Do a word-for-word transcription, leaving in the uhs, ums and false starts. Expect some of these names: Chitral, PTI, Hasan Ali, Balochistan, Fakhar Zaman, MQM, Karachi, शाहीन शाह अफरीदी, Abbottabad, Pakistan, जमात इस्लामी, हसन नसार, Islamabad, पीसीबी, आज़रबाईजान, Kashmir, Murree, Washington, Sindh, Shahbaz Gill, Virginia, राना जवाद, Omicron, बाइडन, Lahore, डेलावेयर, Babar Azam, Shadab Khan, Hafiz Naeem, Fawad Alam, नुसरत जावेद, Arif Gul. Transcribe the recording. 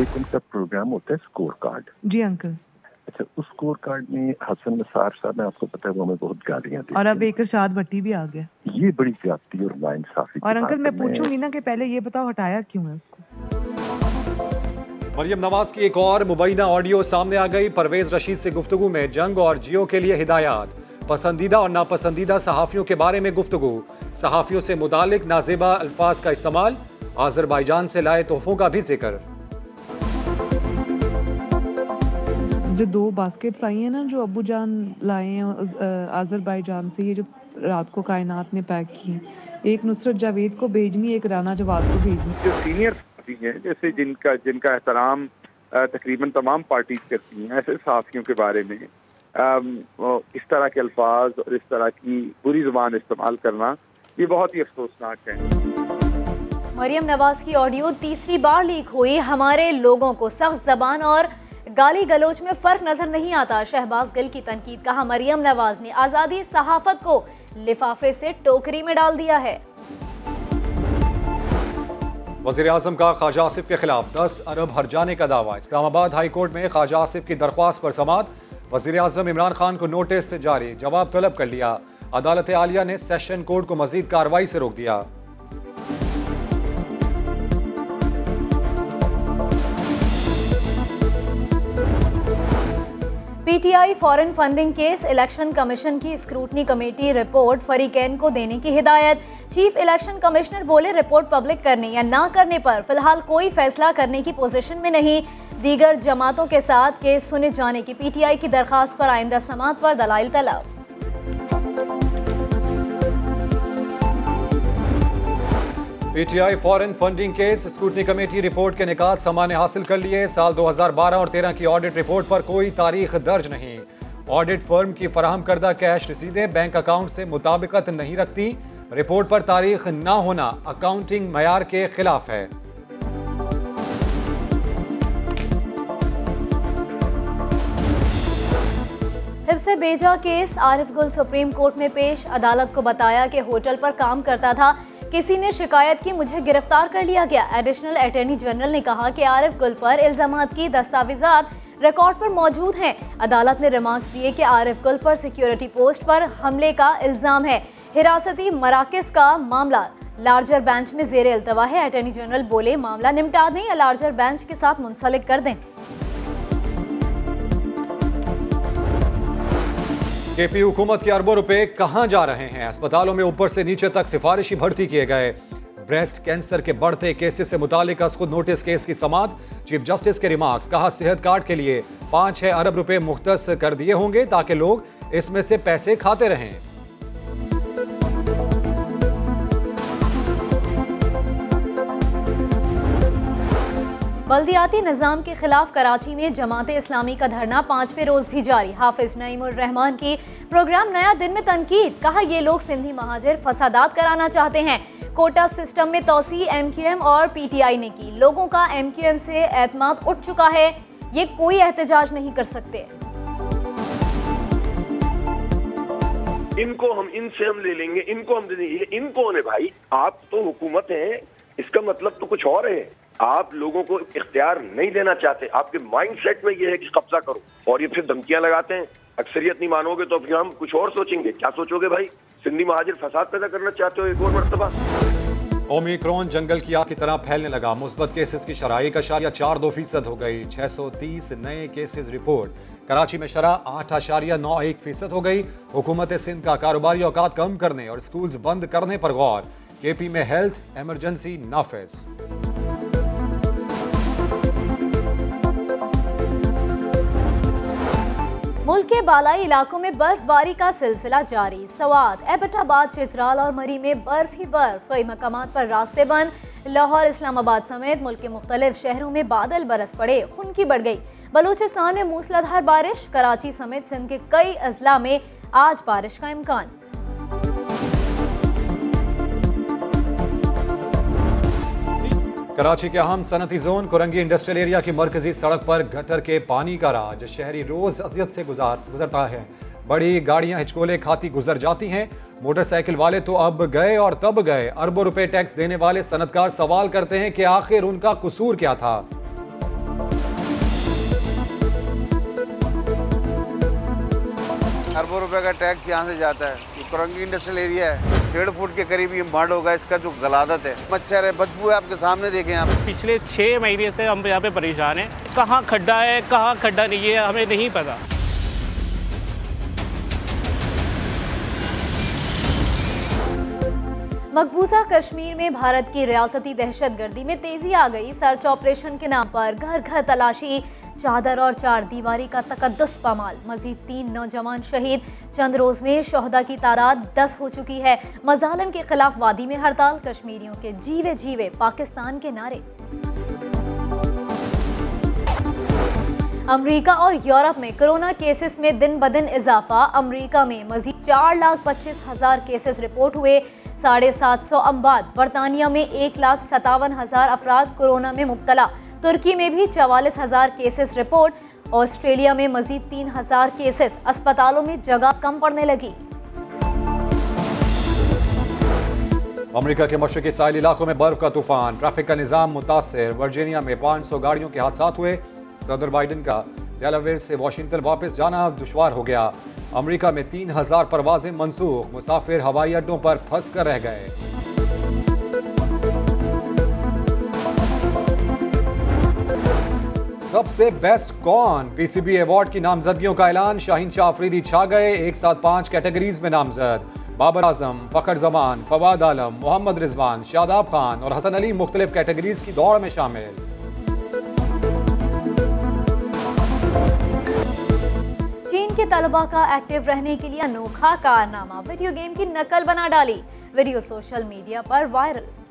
एक उनका प्रोग्राम होता है स्कोर कार्ड। जी अंकल। अच्छा, उस स्कोर कार्ड में हसन नसार साहब ने, आपको पता है, वो हमें बहुत गालियाँ दी और अब एक इरशाद भट्टी भी आ गया। ये बड़ी ज्यादती और नाइंसाफी। और अंकल मैं पूछूंगी ना कि पहले ये बताओ हटाया क्यों है उसको। मरियम नवाज की एक और मुबैना ऑडियो सामने आ गई। परवेज रशीद से गुफ्तगू में जंग और जियो के लिए हिदायत, पसंदीदा और नापसंदीदा सहाफ़ियों के बारे में गुफ्तगू, सहाफ़ियों से मुतालिक नाजेबा अल्फाज का इस्तेमाल, आज़रबाईजान से लाए तोहफ़ों का भी जिक्र। जो दो बास्केट्स आई हैं ना जो अबू जान लाए हैं आज़रबाईजान से, ये जो रात को कायनात ने पैक की, एक नुसरत जावेद को भेजनी, एक राना जवाद को भेजनी। जो सीनियर पार्टी है जैसे जिनका जिनका एहतराम तकरीबन तमाम पार्टीज करती हैं, ऐसे सहाफ़ियों के बारे में इस तरह के अल्फाज और इस तरह की बुरी ज़ुबान इस्तेमाल करना ये बहुत ही अफसोसनाक है। मरियम नवाज की ऑडियो तीसरी बार लीक हुई। हमारे लोगों को सख्त जबान और गाली गलोच में फ़र्क नज़र नहीं आता, शहबाज गिल की तनकीद। कहा मरियम नवाज ने आज़ादी सहाफ़त को लिफाफे से टोकरी में डाल दिया है। वज़ीर आज़म का ख्वाजा आसिफ के खिलाफ दस अरब हर्जाने का दावा। इस्लामाबाद हाई कोर्ट में ख्वाजा आसिफ की दरख्वास्त पर समात। वज़ीर आज़म इमरान खान को नोटिस जारी, जवाब तलब कर लिया। अदालत आलिया ने सेशन कोर्ट को मजीद कार्रवाई से रोक दिया। PTI foreign funding case, election commission की स्क्रूटनी कमेटी रिपोर्ट फरीकैन को देने की हिदायत। चीफ इलेक्शन कमिश्नर बोले रिपोर्ट पब्लिक करने या ना करने पर फिलहाल कोई फैसला करने की पोजीशन में नहीं। दीगर जमातों के साथ केस सुने जाने की पीटीआई की दरख्वास्त पर आइंदा समात पर दलाइल तलब। PTI foreign funding case, scrutiny committee report के निकात समाने हासिल कर लिए। साल दो हज़ार बारह और तेरह की ऑडिट रिपोर्ट पर कोई तारीख दर्ज नहीं। ऑडिट फर्म की फराहम करदा कैश रसीदें बैंक अकाउंट से मुताबिकत नहीं रखती। रिपोर्ट पर तारीख ना होना अकाउंटिंग मयार के खिलाफ है। हिफ्ज़े बेजा केस, आरिफ गुल सुप्रीम कोर्ट में पेश। अदालत को बताया कि होटल पर काम करता था, किसी ने शिकायत की, मुझे गिरफ्तार कर लिया गया। एडिशनल अटॉर्नी जनरल ने कहा कि आरिफ गुल पर इल्जामात की दस्तावेजात रिकॉर्ड पर मौजूद हैं। अदालत ने रिमार्क्स दिए कि आरिफ गुल पर सिक्योरिटी पोस्ट पर हमले का इल्ज़ाम है। हिरासती मराकज़ का मामला लार्जर बेंच में जेर अल्तवा है। अटॉर्नी जनरल बोले मामला निपटा दें या लार्जर बेंच के साथ मुंसलिक कर दें। के पी हुकूमत के अरबों रुपए कहाँ जा रहे हैं? अस्पतालों में ऊपर से नीचे तक सिफारिशी भर्ती किए गए। ब्रेस्ट कैंसर के बढ़ते केसेस से मुतालिक खुद नोटिस केस की समात। चीफ जस्टिस के रिमार्क्स, कहा सेहत कार्ड के लिए पाँच छः अरब रुपए मुख्तस कर दिए होंगे ताकि लोग इसमें से पैसे खाते रहें। बल्दियाती निज़ाम के खिलाफ कराची में जमात इस्लामी का धरना पाँचवें रोज़ भी जारी। हाफिज नईम और रहमान की प्रोग्राम नया दिन में तनकीद। कहा ये लोग सिंधी महाजर फसादात कराना चाहते हैं। कोटा सिस्टम में तोसी एमक्यूएम और पीटीआई ने की। लोगों का एमक्यूएम से एतमाद उठ चुका है, ये कोई एहतजाज नहीं कर सकते। इनको हम इनसे हम ले लेंगे, इनको हम ले लेंगे, इनको ने भाई आप तो हुकूमत है, इसका मतलब तो कुछ और है। आप लोगों को इख्तियार नहीं देना चाहते, आपके माइंडसेट में ये है कि कब्जा करो, और ये फिर धमकियां लगाते हैं। अक्सरियत नहीं मानोगे तो फिर हम कुछ और सोचेंगे। क्या सोचोगे भाई? सिंधी महाजिर फसाद पैदा करना चाहते हो एक और मरतबा। ओमिक्रॉन जंगल की आग की तरह फैलने लगा। मुस्बत केसेस की शरह एक अशारिया चार दो फीसद हो गई। छह सौ तीस नए केसेज रिपोर्ट। कराची में शरह आठ अशारिया नौ एक फीसद हो गई। हुकूमत सिंध का कारोबारी औकात कम करने और स्कूल बंद करने पर गौर। के पी में हेल्थ एमरजेंसी नाफिज। मुल्क के बालाई इलाकों में बर्फबारी का सिलसिला जारी। सवात, एबटाबाद, चित्राल और मरी में बर्फ ही बर्फ। कई मकामात पर रास्ते बंद। लाहौर, इस्लामाबाद समेत मुल्क के मुख्तलिफ शहरों में बादल बरस पड़े, खुनकी बढ़ गई। बलूचिस्तान में मूसलाधार बारिश। कराची समेत सिंध के कई अजला में आज बारिश का इम्कान। कराची के अहम सनती जोन कुरंगी इंडस्ट्रियल एरिया की मरकजी सड़क पर गटर के पानी का राज। शहरी रोज अजियत से गुजार गुजरता है। बड़ी गाड़ियां हिचकोले खाती गुजर जाती हैं। मोटरसाइकिल वाले तो अब गए और तब गए। अरबों रुपए टैक्स देने वाले सनतकार सवाल करते हैं कि आखिर उनका कसूर क्या था। रुपए का टैक्स यहाँ से जाता है। ये करंगी इंडस्ट्रियल एरिया है, डेढ़ फुट के करीब ये मर्ड होगा, इसका जो गलादत है, मच्छर है, बदबू है, आपके सामने देखें आप। पिछले छः महीने से हम यहाँ पे परेशान हैं, कहाँ खड्डा है कहाँ खड्डा नहीं है हमें नहीं पता। मकबूजा कश्मीर में भारत की रियासती दहशतगर्दी में तेजी आ गई। सर्च ऑपरेशन के नाम पर घर घर तलाशी, चादर और चार दीवारी का तकद्दस पामाल। मजीद तीन नौजवान शहीद। चंद रोज में शोहदा की तादाद दस हो चुकी है। मजालिम के खिलाफ वादी में हड़ताल, कश्मीरियों के जीवे जीवे पाकिस्तान के नारे। अमेरिका और यूरोप में कोरोना केसेस में दिन ब दिन इजाफा। अमेरिका में मजीद चार लाख पच्चीस हजार केसेस रिपोर्ट हुए, साढ़े सात सौ अम्बाद। बरतानिया में एक लाख सतावन हजार अफराद कोरोना में मुब्तला। तुर्की में भी चवालीस हजार केसेस रिपोर्ट। ऑस्ट्रेलिया में मजीद तीन हजार केसेस। अस्पतालों में जगह कम पड़ने लगी। अमेरिका के मशरकी साहिल इलाकों में बर्फ का तूफान, ट्रैफिक का निजाम मुतासर। वर्जीनिया में पाँच सौ गाड़ियों के हादसा हुए। सदर बाइडन का डेलावेयर से वाशिंगटन वापस जाना दुश्वार हो गया। अमेरिका में तीन हजार परवाजें मंसूख, मुसाफिर हवाई अड्डों पर फंस कर रह गए। सबसे बेस्ट कौन? पीसीबी अवार्ड की नामजदगियों का ऐलान। शाहीन शाह अफरीदी छा गए, एक साथ पांच कैटेगरीज में नामजद। बाबर आजम, फखर जमान, फवाद आलम, मोहम्मद रिजवान, शादाब खान और हसन अली मुख्तलिफ कैटेगरीज की दौड़ में शामिल। के तलबा का एक्टिव रहने के लिए अनोखा कारनामा, वीडियो गेम की नकल बना डाली। वीडियो सोशल मीडिया पर वायरल।